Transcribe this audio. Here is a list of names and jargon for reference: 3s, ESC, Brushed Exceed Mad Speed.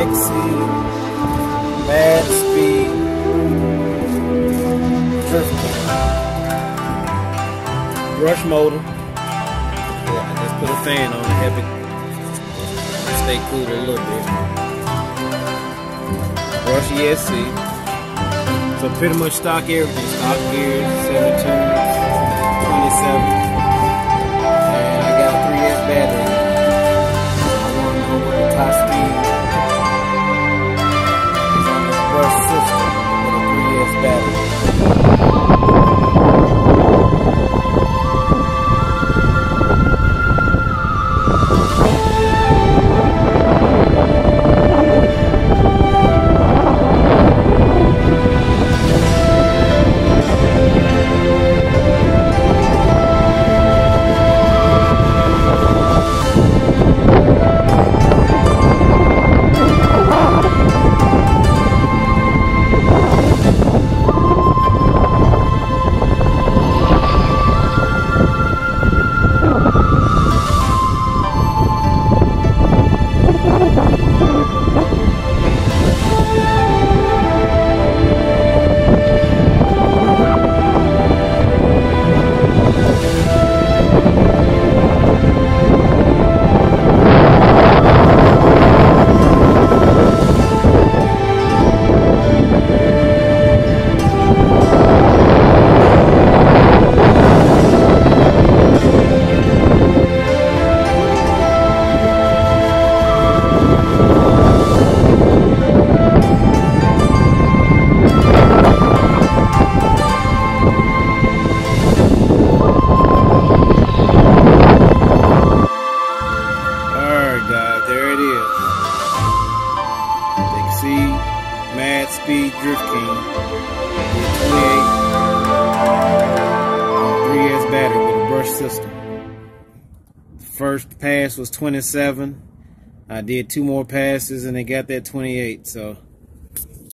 Exceed Mad Speed Drifting Brush motor. Yeah, just put a fan on to help it stay cool a little bit. Brush ESC. So pretty much stock everything. Stock gears, 72, 27. Mad Speed Drift King with 28 3S battery with a brush system. First pass was 27. I did two more passes and they got that 28. So